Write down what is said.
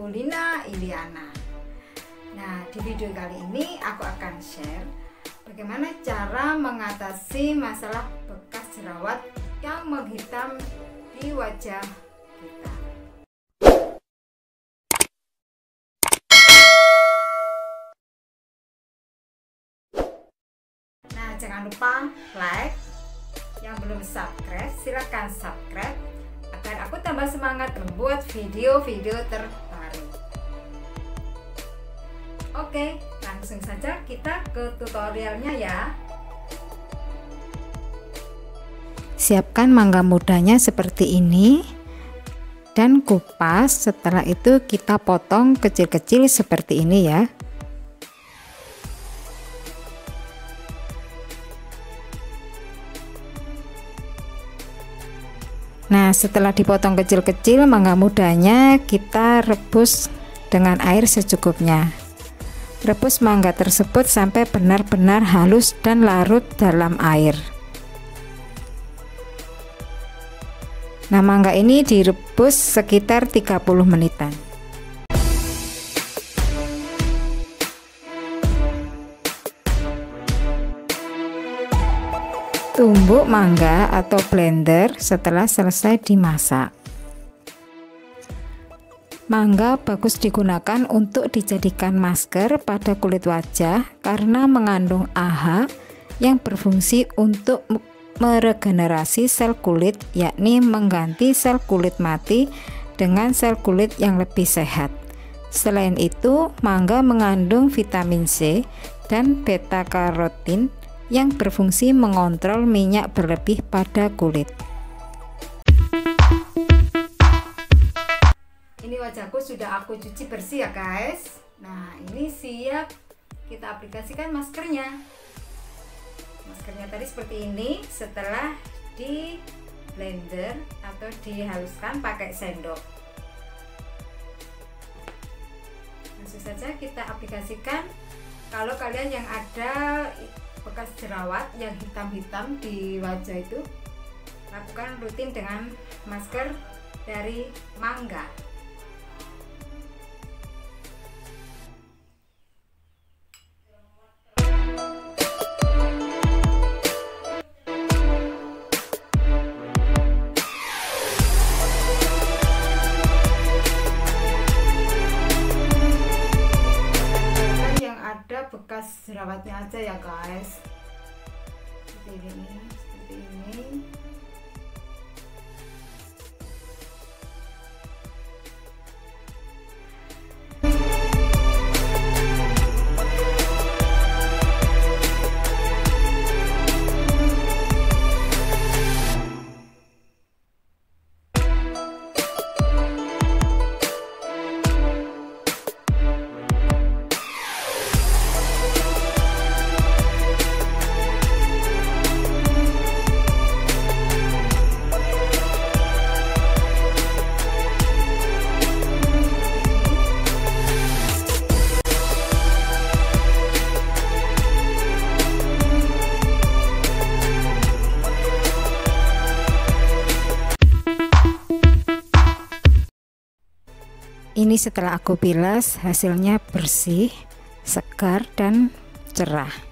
aku Lina Iliana. Nah, di video kali ini aku akan share bagaimana cara mengatasi masalah bekas jerawat yang menghitam di wajah kita. Nah, jangan lupa like. Yang belum subscribe, silahkan subscribe agar aku tambah semangat membuat video-video terbaru. Oke, langsung saja kita ke tutorialnya ya. Siapkan mangga mudanya seperti ini dan kupas. Setelah itu kita potong kecil-kecil seperti ini ya. Nah, setelah dipotong kecil-kecil, mangga mudanya kita rebus dengan air secukupnya. Rebus mangga tersebut sampai benar-benar halus dan larut dalam air. Nah, mangga ini direbus sekitar 30 menitan. Tumbuk mangga atau blender setelah selesai dimasak. Mangga bagus digunakan untuk dijadikan masker pada kulit wajah karena mengandung AHA yang berfungsi untuk meregenerasi sel kulit, yakni mengganti sel kulit mati dengan sel kulit yang lebih sehat. Selain itu, mangga mengandung vitamin C dan beta karotin yang berfungsi mengontrol minyak berlebih pada kulit. Ini wajahku sudah aku cuci bersih ya guys. Nah, ini siap kita aplikasikan maskernya. Maskernya tadi seperti ini setelah di blender atau dihaluskan pakai sendok. Langsung saja kita aplikasikan. Kalau kalian yang ada bekas jerawat yang hitam-hitam di wajah itu, lakukan rutin dengan masker dari mangga. Bekas jerawatnya aja ya guys, seperti ini. Ini setelah aku bilas, hasilnya bersih, segar, dan cerah.